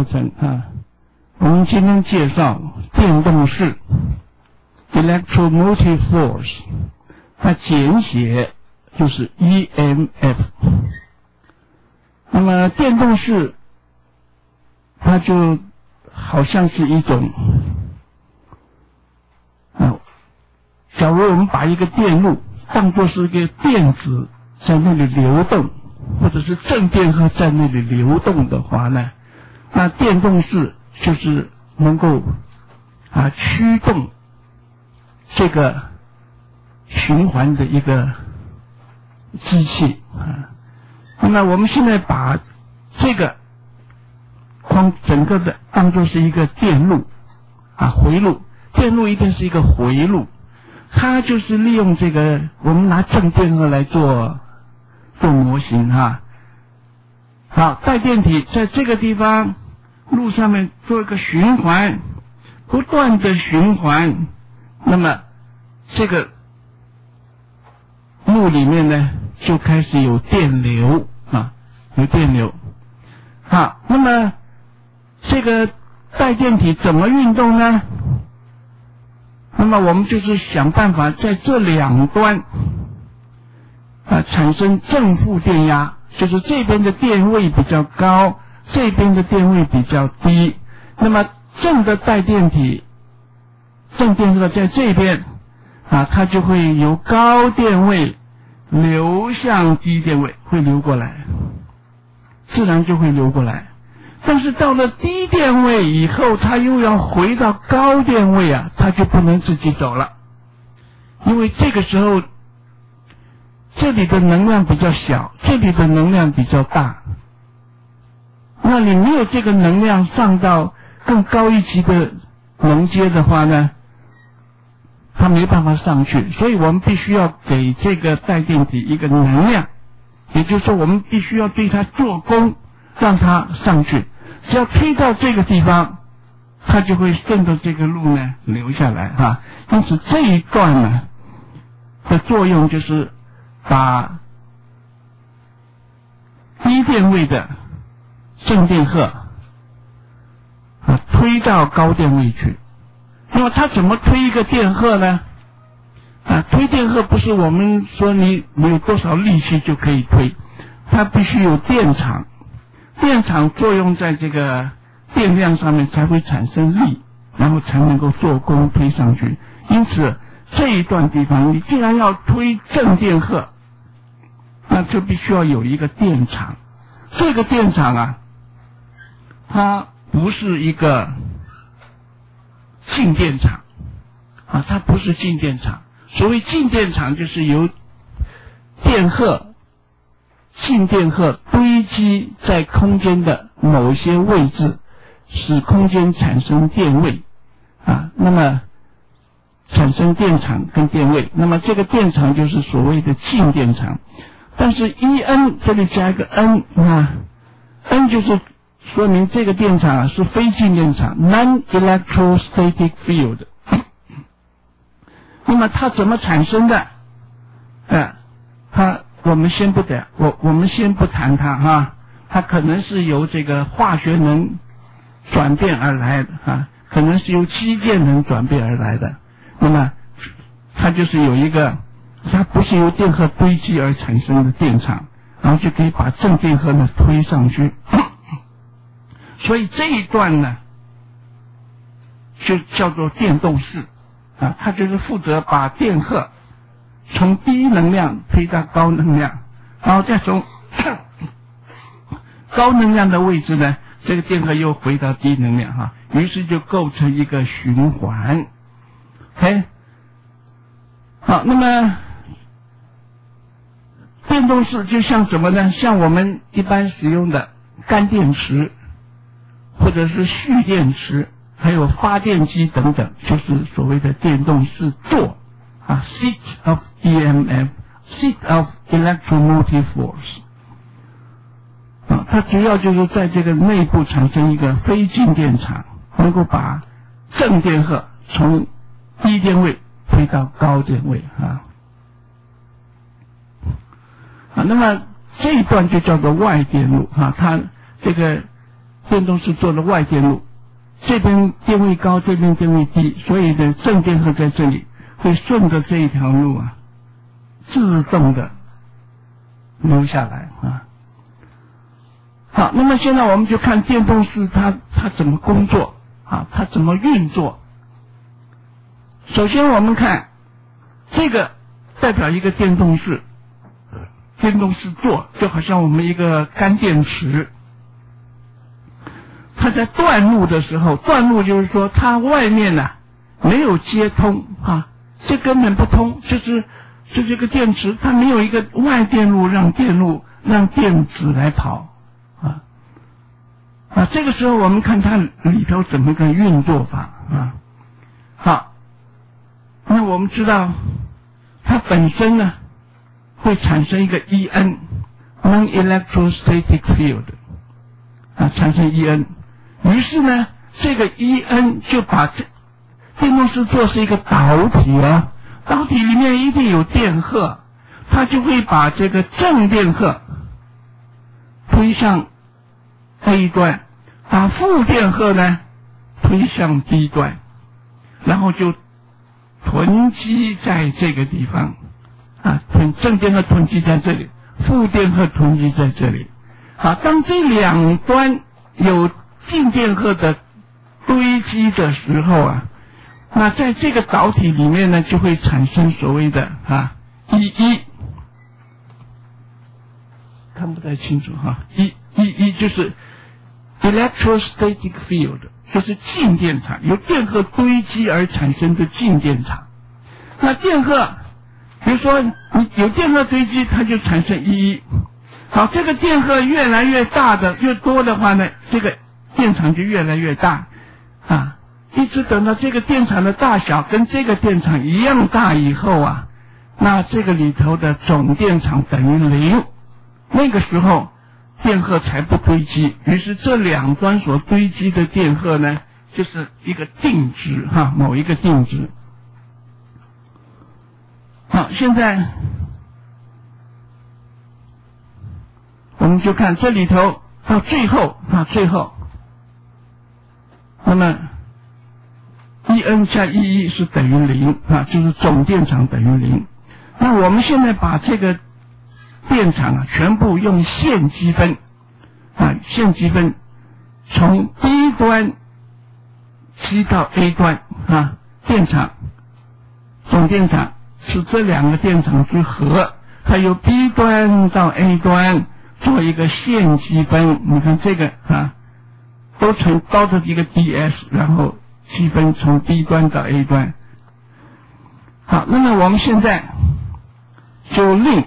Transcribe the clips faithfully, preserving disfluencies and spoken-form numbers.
课程啊，我们今天介绍电动势 （electromotive force）， 它简写就是 E M F。那么电动势，它就好像是一种啊，假如我们把一个电路当作是一个电子在那里流动，或者是正电荷在那里流动的话呢，那电动势就是能够啊驱动这个循环的一个机器啊。那我们现在把这个光整个的当作是一个电路啊回路，电路一定是一个回路，它就是利用这个我们拿正电荷来做。做模型哈，好，带电体在这个地方路上面做一个循环，不断的循环，那么这个路里面呢就开始有电流啊，有电流。好，那么这个带电体怎么运动呢？那么我们就是想办法在这两端。啊，产生正负电压，就是这边的电位比较高，这边的电位比较低。那么正的带电体，正电荷在这边，啊，它就会由高电位流向低电位，会流过来，自然就会流过来。但是到了低电位以后，它又要回到高电位啊，它就不能自己走了，因为这个时候。这里的能量比较小，这里的能量比较大。那你没有这个能量上到更高一级的能阶的话呢，它没办法上去。所以我们必须要给这个带电体一个能量，也就是说我们必须要对它做功，让它上去。只要推到这个地方，它就会顺着这个路呢流下来啊。因此这一段呢的作用就是。把低电位的正电荷啊推到高电位去，那么它怎么推一个电荷呢？啊，推电荷不是我们说你你有多少力气就可以推，它必须有电场，电场作用在这个电量上面才会产生力，然后才能够做功推上去。因此。这一段地方，你既然要推正电荷，那就必须要有一个电场。这个电场啊，它不是一个静电场啊，它不是静电场。所谓静电场，就是由电荷、静电荷堆积在空间的某些位置，使空间产生电位啊。那么产生电场跟电位，那么这个电场就是所谓的静电场。但是 E N 这里加一个 N 啊 ，N 就是说明这个电场啊是非静电场 （non-electrostatic field）。那么它怎么产生的？啊，它我们先不得，我我们先不谈它哈、啊，它可能是由这个化学能转变而来的啊，可能是由机电能转变而来的。那么，它就是有一个，它不是由电荷堆积而产生的电场，然后就可以把正电荷呢推上去。所以这一段呢，就叫做电动势，啊，它就是负责把电荷从低能量推到高能量，然后再从高能量的位置呢，这个电荷又回到低能量哈、啊，于是就构成一个循环。哎，好，那么电动势就像什么呢？像我们一般使用的干电池，或者是蓄电池，还有发电机等等，就是所谓的电动势座啊 ，seat of E M F, seat of electromotive force。啊，它主要就是在这个内部产生一个非静电场，能够把正电荷从低电位推到高电位啊，啊，那么这一段就叫做外电路啊，它这个电动是做的外电路，这边电位高，这边电位低，所以呢，正电荷在这里会顺着这一条路啊，自动的流下来啊。好，那么现在我们就看电动是它它怎么工作啊，它怎么运作。首先我们看这个代表一个电动势，电动势座就好像我们一个干电池。它在断路的时候，断路就是说它外面呢、啊、没有接通啊，这根本不通，就是就是一个电池，它没有一个外电路让电路让电子来跑啊啊，这个时候我们看它里头怎么个运作法啊。好，那我们知道它本身呢会产生一个 E N non-electrostatic field 啊，产生 E N。于是呢，这个 E N 就把这电动势座是一个导体啊，导体里面一定有电荷，它就会把这个正电荷推向 A 端，把负电荷呢推向 B 端，然后就囤积在这个地方啊，囤正电荷囤积在这里，负电荷囤积在这里。好，当这两端有静电荷的堆积的时候啊，那在这个导体里面呢，就会产生所谓的啊 E E， 看不太清楚哈、啊、E E 就是 electrostatic field， 就是静电场，由电荷堆积而产生的静电场。那电荷，比如说你有电荷堆积，它就产生 E E。好，这个电荷越来越大的越多的话呢，这个电场就越来越大啊，一直等到这个电场的大小跟这个电场一样大以后啊，那这个里头的总电场等于零，那个时候电荷才不堆积，于是这两端所堆积的电荷呢就是一个定值哈、啊、某一个定值。好，现在我们就看这里头到最后啊，最后，那么 E N 加 E E 是等于零啊，就是总电场等于零。那我们现在把这个电场啊，全部用线积分啊，线积分从 B 端积到 A 端啊，电场总电场是这两个电场之和，它由 B 端到 A 端。做一个线积分，你看这个啊，都成包着一个 D S， 然后积分从 B 端到 A 端。好，那么我们现在就令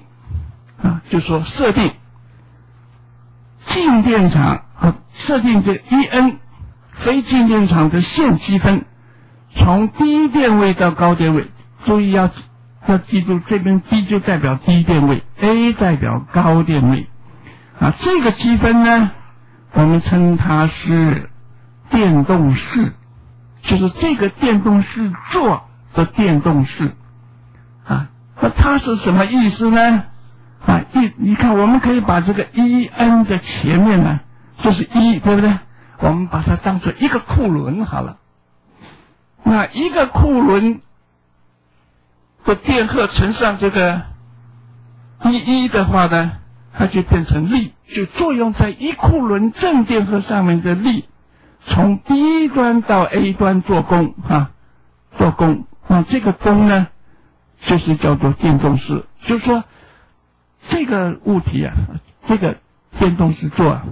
啊，就说设定静电场啊，设定这 E N 非静电场的线积分，从低电位到高电位，注意要要记住，这边 D 就代表低电位 ，A 代表高电位。啊，这个积分呢，我们称它是电动势，就是这个电动势座的电动势。啊，那它是什么意思呢？啊，一你看，我们可以把这个 E N 的前面呢，就是 E， 对不对？我们把它当做一个库仑好了。那一个库仑的电荷乘上这个 E E 的话呢？它就变成力，就作用在一库仑正电荷上面的力，从 B 端到 A 端做功啊，做功。那这个功呢，就是叫做电动势。就是说，这个物体啊，这个电动势座啊，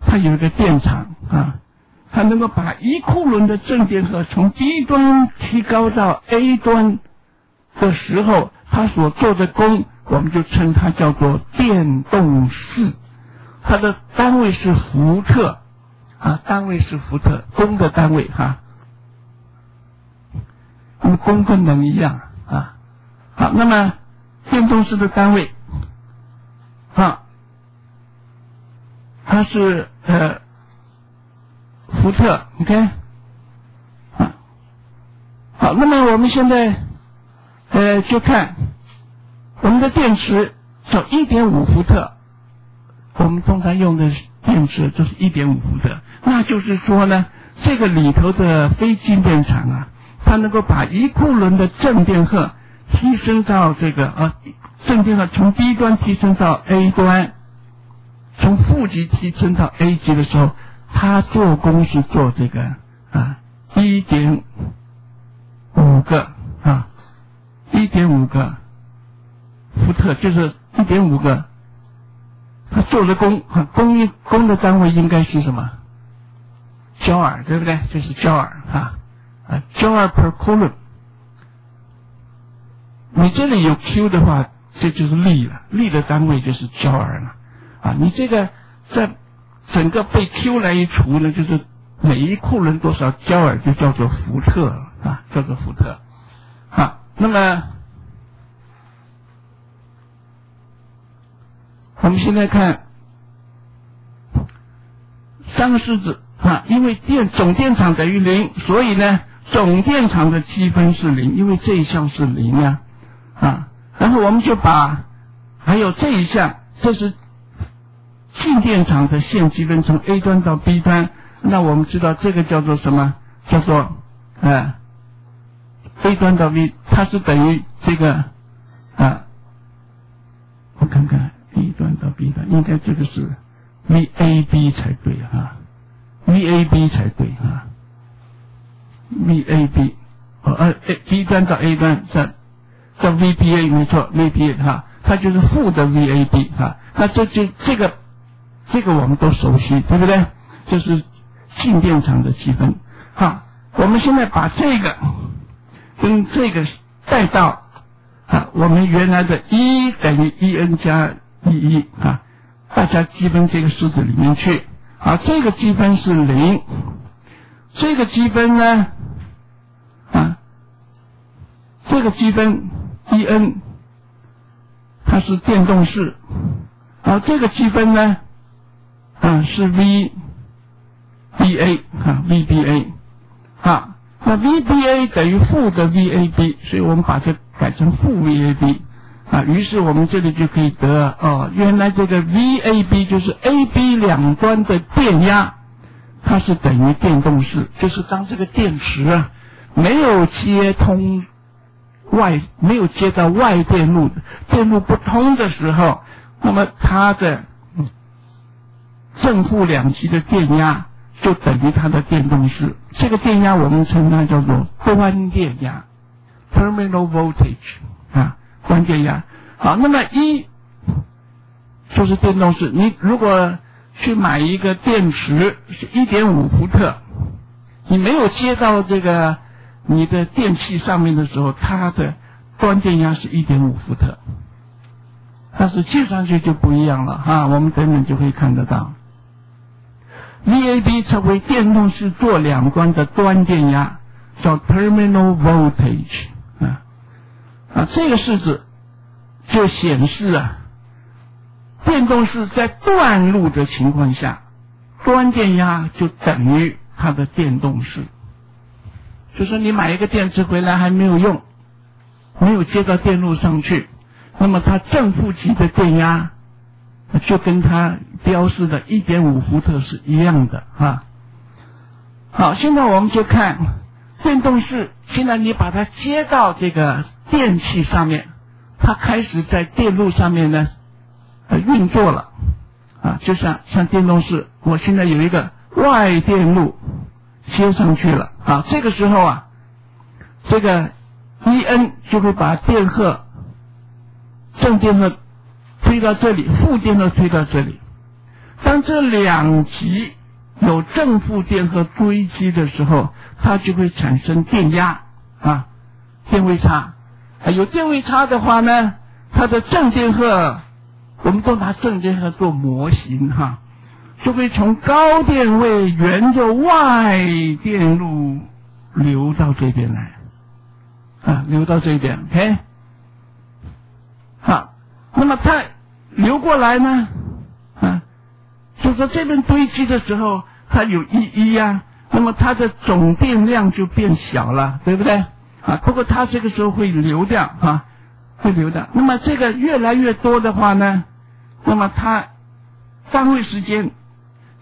它有一个电场啊，它能够把一库仑的正电荷从 B 端提高到 A 端的时候，它所做的功。我们就称它叫做电动势，它的单位是伏特，啊，单位是伏特，功的单位哈。那么功跟能一样啊。好，那么电动势的单位，啊，它是呃伏特，你看，啊，好，那么我们现在呃就看。我们的电池走 一点五 伏特，我们通常用的电池就是 一点五 伏特。那就是说呢，这个里头的非静电场啊，它能够把一库仑的正电荷提升到这个啊，正电荷从 B 端提升到 A 端，从负极提升到 A 极的时候，它做功是做这个啊 一点五 个啊 一点五 个伏特，就是 一点五 个。它做的功，功功的单位应该是什么？焦耳，对不对？就是焦耳啊啊，焦耳 per coulomb。你这里有 Q 的话，这就是力了，力的单位就是焦耳了啊。你这个在整个被 Q 来一除呢，就是每一库仑多少焦耳就叫做伏特啊，叫做伏特啊。那么我们现在看三个式子啊，因为电总电场等于零，所以呢总电场的积分是零，因为这一项是零啊啊。然后我们就把还有这一项，这是静电场的线积分，从 A 端到 B 端，那我们知道这个叫做什么？叫做呃 A 端到 B， 它是等于这个啊，我看看。A 端到 B 端，应该这个是 V A B 才对啊 ，V A B 才对啊 ，V A B 呃 B 端到 A 端叫叫 V B A 没错 ，V B A 哈、啊，它就是负的 V A B 啊，那这就这个这个我们都熟悉，对不对？就是静电场的积分哈、啊。我们现在把这个跟这个带到啊，我们原来的 E 等于 E N 加。一一啊，大家积分这个式子里面去啊，这个积分是零，这个积分呢啊，这个积分 E N 它是电动势，啊这个积分呢啊是 V B A 啊 V B A 啊，那 V B A 等于负的 V A B， 所以我们把这改成负 V A B。啊，于是我们这里就可以得哦，原来这个 V A B 就是 A B 两端的电压，它是等于电动势，就是当这个电池啊没有接通外，没有接到外电路，电路不通的时候，那么它的正负两极的电压就等于它的电动势。这个电压我们称它叫做端电压 （terminal voltage） 啊。端电压，好，那么一就是电动势。你如果去买一个电池是 一点五 伏特，你没有接到这个你的电器上面的时候，它的端电压是 一点五 伏特，但是接上去就不一样了啊。我们等等就会看得到 V A B 成为电动势做两端的端电压，叫 terminal voltage。啊，这个式子就显示啊，电动势在断路的情况下，端电压就等于它的电动势。就说你买一个电池回来还没有用，没有接到电路上去，那么它正负极的电压就跟它标示的 一点五 伏特是一样的啊。好，现在我们就看电动势，现在你把它接到这个电器上面，它开始在电路上面呢，呃运作了，啊，就像像电动势，我现在有一个外电路接上去了，啊，这个时候啊，这个 E N 就会把电荷，正电荷推到这里，负电荷推到这里，当这两极有正负电荷堆积的时候，它就会产生电压，啊，电位差。有电位差的话呢，它的正电荷，我们都拿正电荷做模型哈，就会从高电位沿着外电路流到这边来，啊，流到这边 ，OK。好，那么它流过来呢，啊，就说这边堆积的时候，它有一一呀，那么它的总电量就变小了，对不对？啊，不过它这个时候会流掉啊，会流掉。那么这个越来越多的话呢，那么它单位时间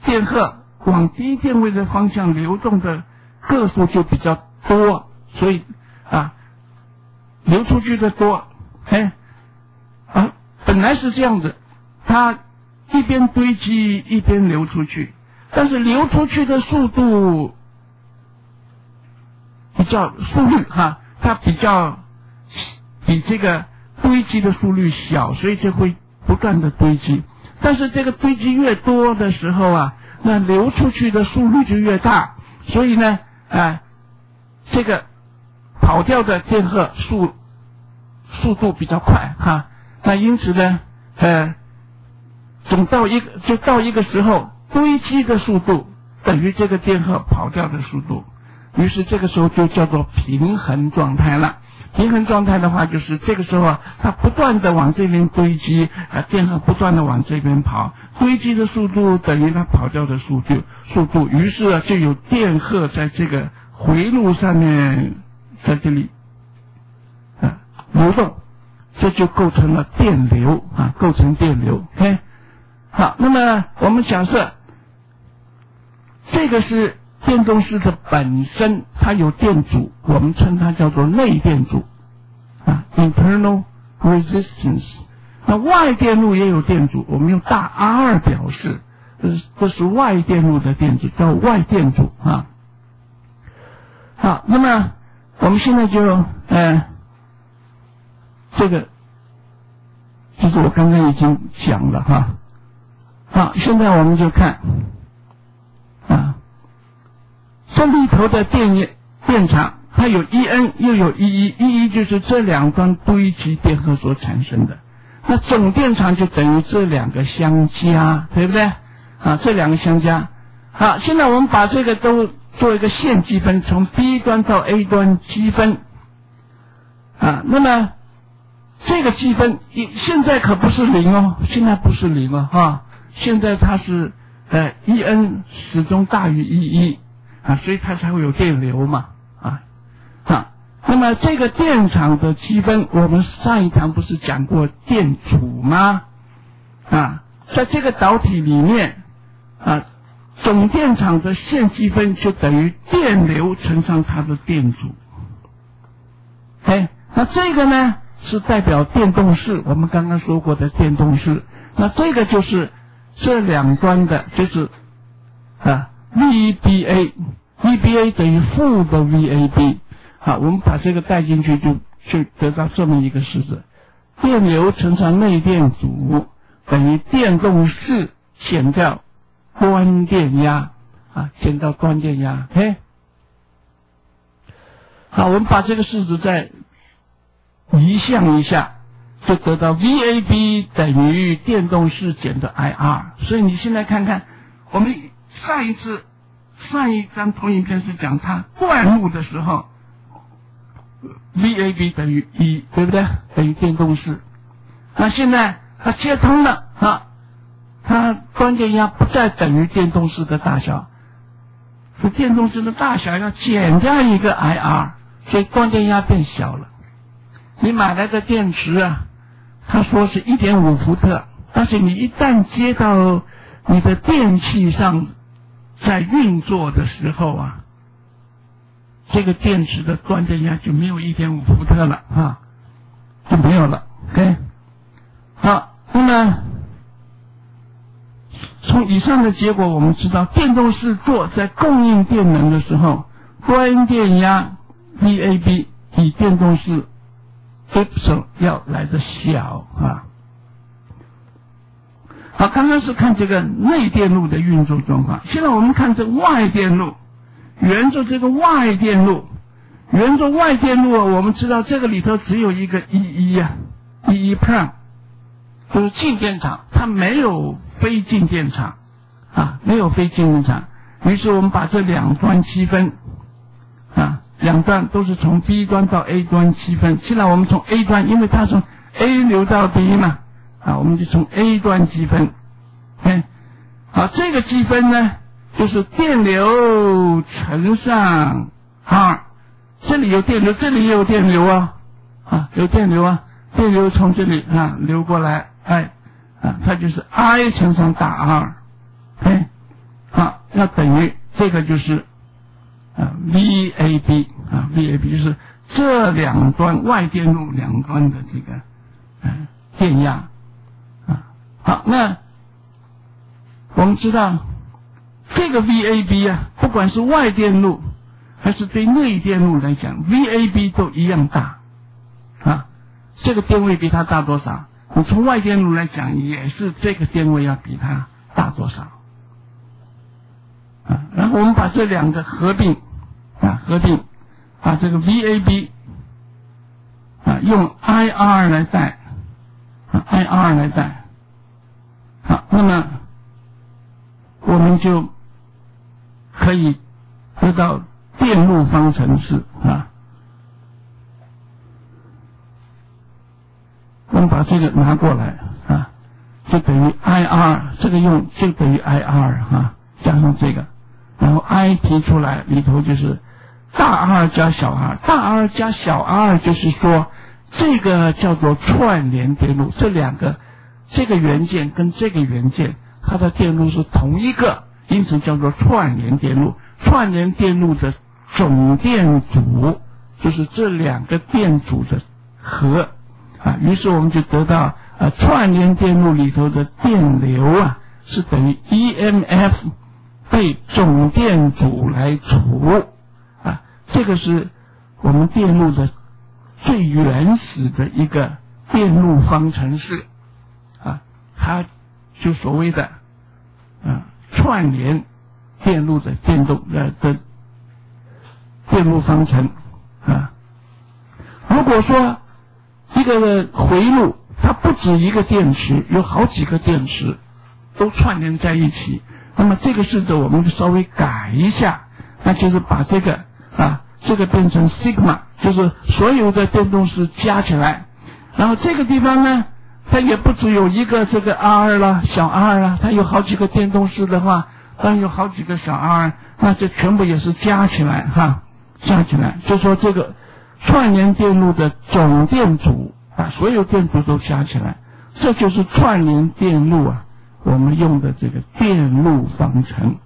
电荷往低电位的方向流动的个数就比较多，所以啊，流出去的多，哎，啊，本来是这样子，它一边堆积一边流出去，但是流出去的速度比较速率哈、啊，它比较比这个堆积的速率小，所以就会不断的堆积。但是这个堆积越多的时候啊，那流出去的速率就越大，所以呢，啊，这个跑掉的电荷速速度比较快哈、啊。那因此呢，呃，总到一个就到一个时候，堆积的速度等于这个电荷跑掉的速度，于是这个时候就叫做平衡状态了。平衡状态的话，就是这个时候啊，它不断的往这边堆积，啊，电荷不断的往这边跑，堆积的速度等于它跑掉的速度，速度，于是啊，就有电荷在这个回路上面，在这里，啊，流动，这就构成了电流啊，构成电流。OK， 好，那么我们假设，这个是。电动势的本身，它有电阻，我们称它叫做内电阻，啊 ，internal resistance。那外电路也有电阻，我们用大 R 表示，这是外电路的电阻，叫外电阻啊。好，那么我们现在就，呃，这个，就是我刚刚已经讲了哈、啊。好，现在我们就看。这里头的电电场，它有 E N 又有 E E，E E 就是这两端堆积电荷所产生的。那总电场就等于这两个相加，对不对？啊，这两个相加。好，现在我们把这个都做一个线积分，从 B 端到 A 端积分。啊，那么这个积分现在可不是零哦，现在不是零哦，哈、啊，现在它是呃 E N 始终大于 E E。啊，所以它才会有电流嘛，啊，啊，那么这个电场的积分，我们上一堂不是讲过电阻吗？啊，在这个导体里面，啊，总电场的线积分就等于电流乘上它的电阻。哎，那这个呢是代表电动势，我们刚刚说过的电动势。那这个就是这两端的，就是啊。V B A，V B A 等于负的 V A B， 好，我们把这个带进去就，就就得到这么一个式子：电流乘上内电阻等于电动势减掉端电压，啊，减掉端电压。嘿，好，我们把这个式子再移项一下，就得到 V A B 等于电动势减的 I R。所以你现在看看我们。上一次，上一张投影片是讲它灌入的时候 ，V A B 等于一，对不对？等于电动势。那现在它接通了啊，它端电压不再等于电动势的大小，是电动势的大小要减掉一个 I R， 所以端电压变小了。你买来的电池啊，它说是 一点五 伏特，但是你一旦接到你的电器上。在运作的时候啊，这个电池的端电压就没有 一点五 伏特了啊，就没有了。OK， 好，那么从以上的结果我们知道，电动势做在供应电能的时候，端电压 V A B 比电动势 Epsilon 要来的小啊。好，刚刚是看这个内电路的运作状况，现在我们看这外电路，沿着这个外电路，沿着外电路、啊，我们知道这个里头只有一个 E E 啊 ，E E prime 就是静电场，它没有非静电场，啊，没有非静电场，于是我们把这两端积分，啊，两端都是从 B 端到 A 端积分，现在我们从 A 端，因为它从 A 流到 B 嘛。啊，我们就从 A 端积分，哎，好，这个积分呢，就是电流乘上 R， 这里有电流，这里也有电流啊，啊，有电流啊，电流从这里啊流过来，哎，啊，它就是 I 乘上大 R， 哎，啊，那等于这个就是啊 V A B 啊 V A B 就是这两端外电路两端的这个嗯、啊、电压啊。好，那我们知道这个 V A B 啊，不管是外电路还是对内电路来讲 ，V A B 都一样大啊。这个电位比它大多少？你从外电路来讲，也是这个电位要比它大多少啊？然后我们把这两个合并啊，合并，把这个 V A B 啊用 I R 来代啊 ，I R 来代。好，那么我们就可以得到电路方程式啊。我们把这个拿过来啊，就等于 I R， 这个用就等于 I R 啊，加上这个，然后 I 提出来里头就是大 R 加小 r， 大 R 加小 r 就是说这个叫做串联电路，这两个这个元件跟这个元件它的电路是同一个，因此叫做串联电路。串联电路的总电阻就是这两个电阻的和啊，于是我们就得到啊，串联电路里头的电流啊是等于 E M F 被总电阻来除啊，这个是我们电路的最原始的一个电路方程式啊，它就所谓的啊串联电路的电动呃的电路方程啊。如果说一个回路，它不止一个电池，有好几个电池都串联在一起。那么这个式子我们就稍微改一下，那就是把这个啊，这个变成 sigma， 就是所有的电动势加起来。然后这个地方呢，它也不只有一个这个 r 啦、小 r 啦，它有好几个电动势的话，当然有好几个小 r， 那这全部也是加起来哈，加起来就说这个串联电路的总电阻，把所有电阻都加起来，这就是串联电路啊，我们用的这个电路方程。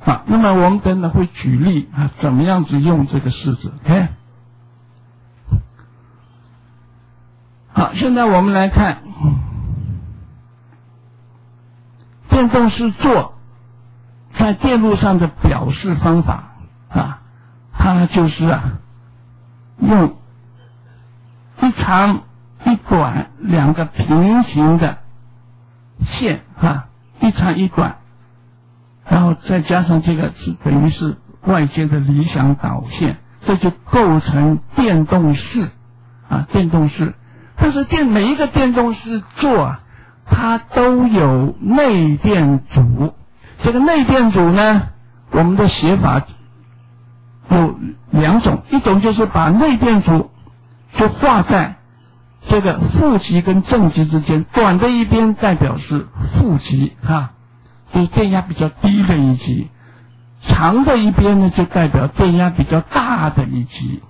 好，那么我们等等会举例啊，怎么样子用这个式子 ？OK。好，现在我们来看电动势做在电路上的表示方法啊，它就是啊。用一长一短两个平行的线啊，一长一短，然后再加上这个是等于是外接的理想导线，这就构成电动势啊，电动势。但是电每一个电动势座啊，它都有内电阻。这个内电阻呢，我们的写法有两种，一种就是把内电阻就画在这个负极跟正极之间，短的一边代表是负极啊，就是电压比较低的一极，长的一边呢就代表电压比较大的一极。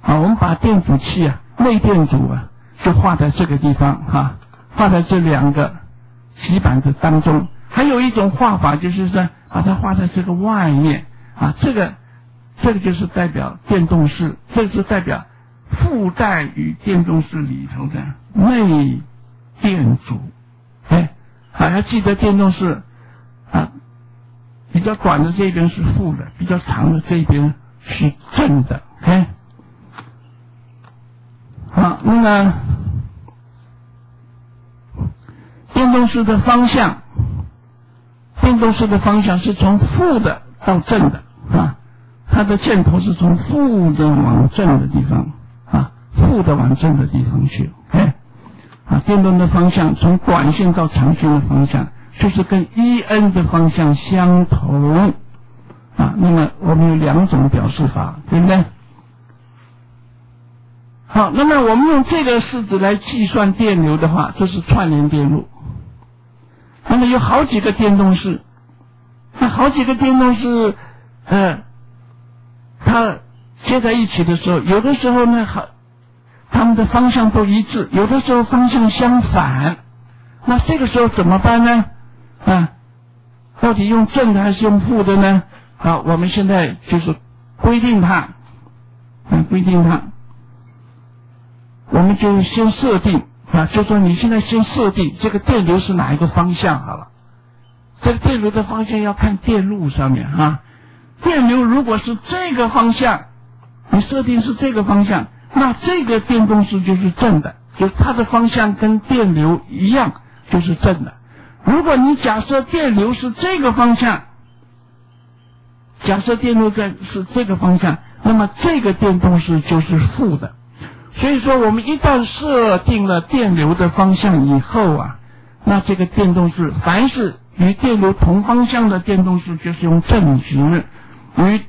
好，我们把电阻器啊，内电阻啊，就画在这个地方啊，画在这两个极板的当中。还有一种画法就是说把它画在这个外面啊，这个这个就是代表电动势，这个是代表附带于电动势里头的内电阻。哎，好，要记得电动势啊，比较短的这边是负的，比较长的这边是正的。哎，好，那么电动势的方向，电动势的方向是从负的到正的啊。它的箭头是从负的往正的地方啊，负的往正的地方去。哎，啊，电动的方向从短线到长线的方向，就是跟 E N 的方向相同啊。那么我们有两种表示法，对不对？好，那么我们用这个式子来计算电流的话，这是串联电路。那么有好几个电动势，那好几个电动势，呃。它接在一起的时候，有的时候呢，它们的方向都一致，有的时候方向相反。那这个时候怎么办呢？啊，到底用正的还是用负的呢？好，我们现在就是规定它，嗯，规定它，我们就先设定啊，就说你现在先设定这个电流是哪一个方向好了。这个电流的方向要看电路上面啊，电流如果是这个方向，你设定是这个方向，那这个电动势就是正的，就是它的方向跟电流一样，就是正的。如果你假设电流是这个方向，假设电流在是这个方向，那么这个电动势就是负的。所以说，我们一旦设定了电流的方向以后啊，那这个电动势，凡是与电流同方向的电动势就是用正值，与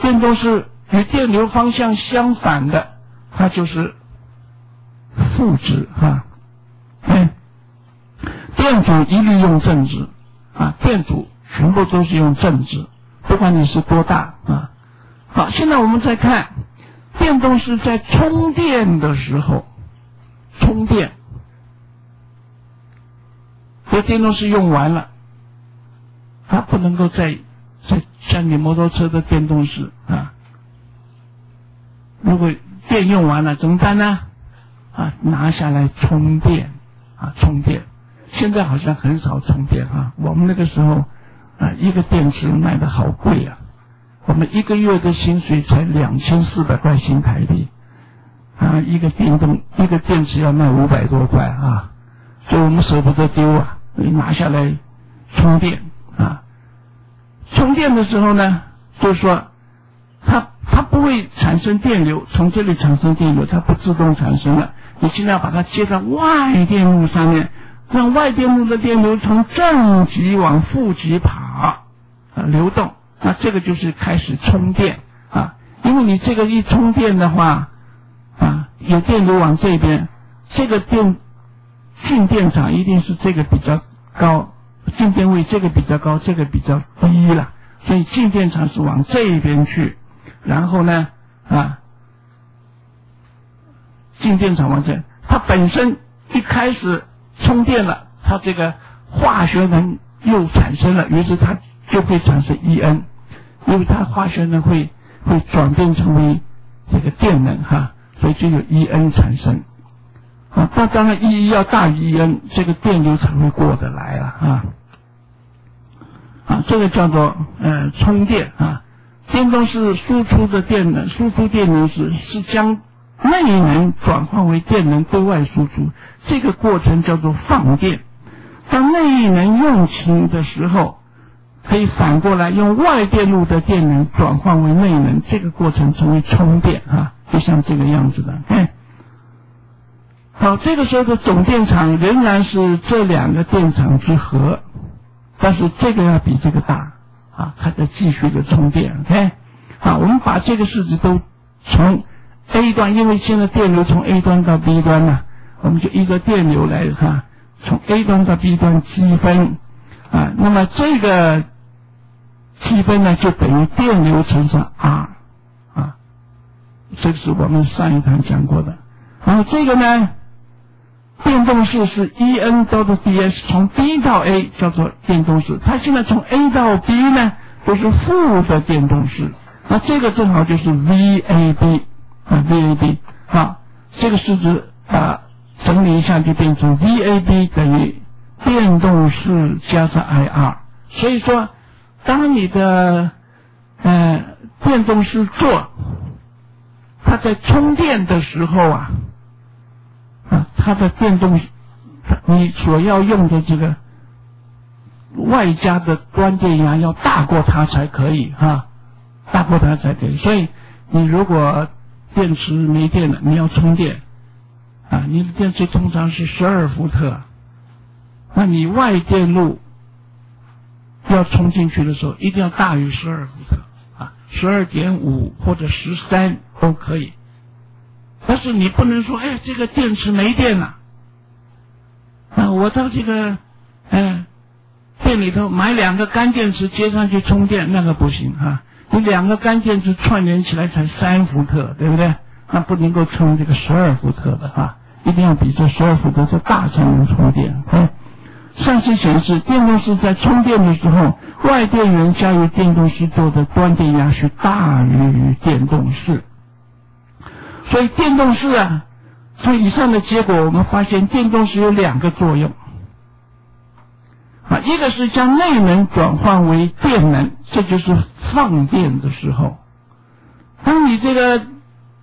电动势与电流方向相反的，它就是负值啊。嗯，电阻一律用正值啊，电阻全部都是用正值，不管你是多大啊。好，现在我们再看电动势在充电的时候，充电。这电动势用完了，它不能够再再像你摩托车的电动势啊。如果电用完了怎么办呢？啊，拿下来充电啊，充电。现在好像很少充电啊，我们那个时候啊，一个电池卖的好贵啊，我们一个月的薪水才两千四百块新台币啊，一个电动一个电池要卖五百多块啊，所以我们舍不得丢啊。你拿下来充电啊，充电的时候呢，就是说它它不会产生电流，从这里产生电流，它不自动产生了。你尽量把它接到外电路上面，让外电路的电流从正极往负极跑啊流动，那这个就是开始充电啊。因为你这个一充电的话啊，有电流往这边，这个电进电场一定是这个比较高，进电位这个比较高，这个比较低了，所以进电场是往这边去，然后呢啊，进电场往这，它本身一开始充电了，它这个化学能又产生了，于是它就会产生 E N， 因为它化学能会会转变成为这个电能哈、啊，所以就有 E N 产生。啊，那当然 E 要大于 E N， 这个电流才会过得来了啊。啊，这个叫做呃充电啊。电动势输出的电能，输出电能是是将内能转换为电能对外输出，这个过程叫做放电。当内能用尽的时候，可以反过来用外电路的电能转换为内能，这个过程成为充电啊，就像这个样子的。哎，好，这个时候的总电场仍然是这两个电场之和，但是这个要比这个大啊，它在继续的充电。OK， 好，我们把这个式子都从 A 端，因为现在电流从 A 端到 B 端了、啊，我们就依照电流来哈、啊，从 A 端到 B 端积分啊，那么这个积分呢就等于电流乘上 R 啊，这是我们上一堂讲过的。然后这个呢？电动势是 E N 到的 D S， 从 B 到 A 叫做电动势。它现在从 A 到 B 呢，就是负的电动势。那这个正好就是 V A B 啊 ，V A B 啊，这个式子啊，整理一下就变成 V A B 等于电动势加上 I R。所以说，当你的呃电动势做它在充电的时候啊。啊，它的电动，你所要用的这个外加的端电压要大过它才可以啊，大过它才可以。所以你如果电池没电了，你要充电啊，你的电池通常是十二伏特，那你外电路要充进去的时候，一定要大于十二伏特啊，十二点五或者十三都可以。但是你不能说，哎，这个电池没电了，啊，我到这个，嗯、哎，店里头买两个干电池接上去充电，那个不行啊。你两个干电池串联起来才三伏特，对不对？那不能够充这个十二伏特的啊，一定要比这十二伏特的大才能充电。哎，上次显示，电动势在充电的时候，外电源加于电动势做的端电压是大于电动势。所以电动势啊，从以上的结果，我们发现电动势有两个作用。啊，一个是将内能转换为电能，这就是放电的时候。当你这个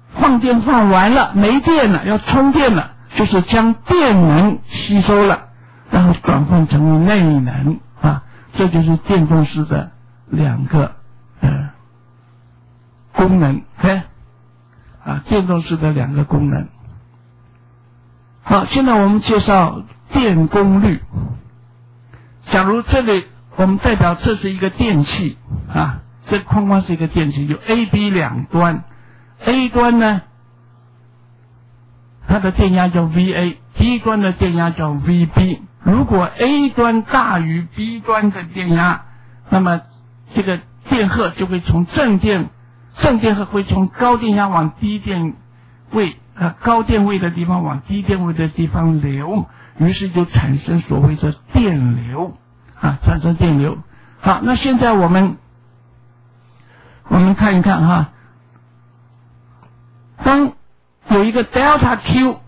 放电放完了，没电了，要充电了，就是将电能吸收了，然后转换成为内能啊，这就是电动势的两个呃功能，哎，啊，电动势的两个功能。好，现在我们介绍电功率。假如这里我们代表这是一个电器啊，这框框是一个电器，有 A、B 两端。A 端呢，它的电压叫 V A，B 端的电压叫 V B。如果 A 端大于 B 端的电压，那么这个电荷就会从正电，正电荷会从高电压往低电位，呃，高电位的地方往低电位的地方流，于是就产生所谓的电流，啊，产生电流。好，那现在我们我们看一看哈。当有一个 delta Q，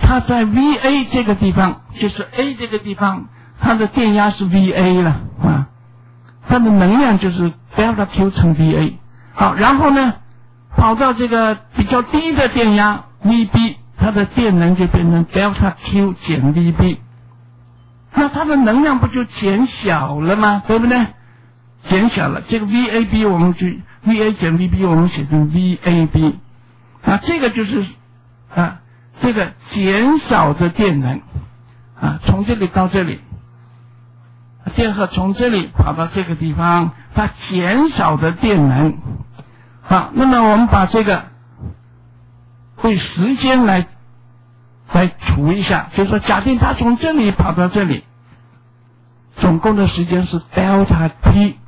它在 V A 这个地方，就是 A 这个地方，它的电压是 V A 了啊，它的能量就是 delta Q 乘 V A。好，然后呢，跑到这个比较低的电压 V B， 它的电能就变成 delta Q 减 V B， 那它的能量不就减小了吗？对不对？减小了，这个 V A B 我们就 V A 减 V B 我们写成 V A B。啊，这个就是啊，这个减少的电能啊，从这里到这里，电荷从这里跑到这个地方，它减少的电能。好，那么我们把这个会时间来来除一下，就是说，假定它从这里跑到这里，总共的时间是 delta t，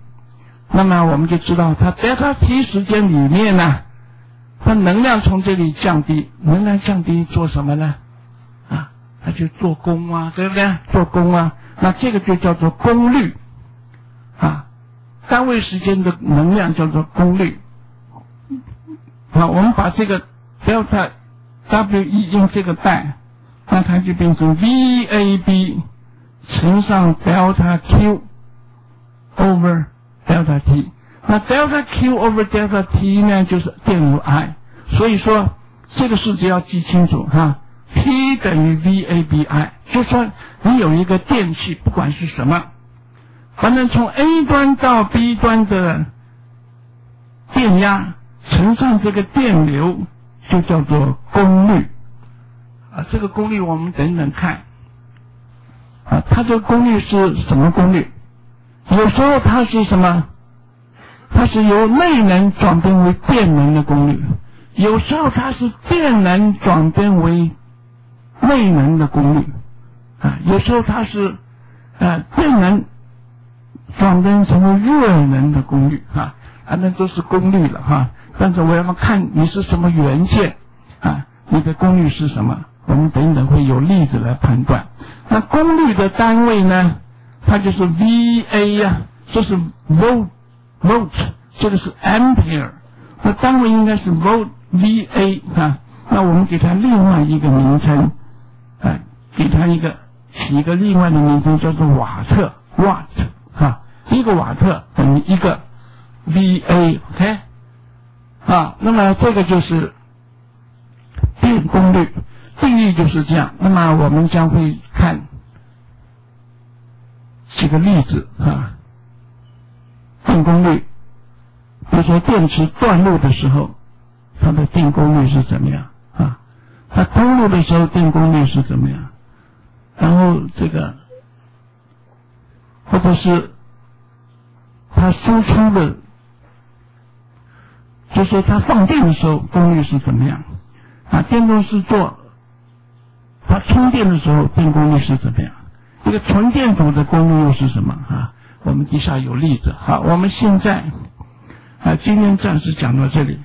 那么我们就知道它 delta t 时间里面呢。它能量从这里降低，能量降低做什么呢？啊，它就做功啊，对不对？做功啊，那这个就叫做功率，啊，单位时间的能量叫做功率。好，我们把这个 delta W E 用这个带，那它就变成 V A B 乘上 delta Q over delta T。那 delta Q over delta T 呢，就是电流 I， 所以说这个式子要记清楚哈、啊、，P 等于 V A B I， 就说你有一个电器，不管是什么，反正从 A 端到 B 端的电压乘上这个电流，就叫做功率啊。这个功率我们等等看啊，它这个功率是什么功率？有时候它是什么？它是由内能转变为电能的功率，有时候它是电能转变为内能的功率，啊，有时候它是，呃，电能转变成为热能的功率，啊，啊，那都是功率了哈、啊。但是我要看你是什么元件，啊，你的功率是什么？我们等等会有例子来判断。那功率的单位呢，它就是 V A 呀、啊，这是 volt。volt 这个是 ampere， 那单位应该是 volt V A 啊，那我们给它另外一个名称，啊，给它一个起一个另外的名称叫做瓦特 watt 啊，一个瓦特等于一个 V A， OK， 啊，那么这个就是电功率，定义就是这样。那么我们将会看几个例子啊。电功率，比如说电池断路的时候，它的电功率是怎么样啊？它通路的时候电功率是怎么样？然后这个，或者是它输出的，就是说它放电的时候功率是怎么样？啊，电动势做它充电的时候电功率是怎么样？一个纯电阻的功率又是什么啊？我们底下有例子，好，我们现在啊，今天暂时讲到这里。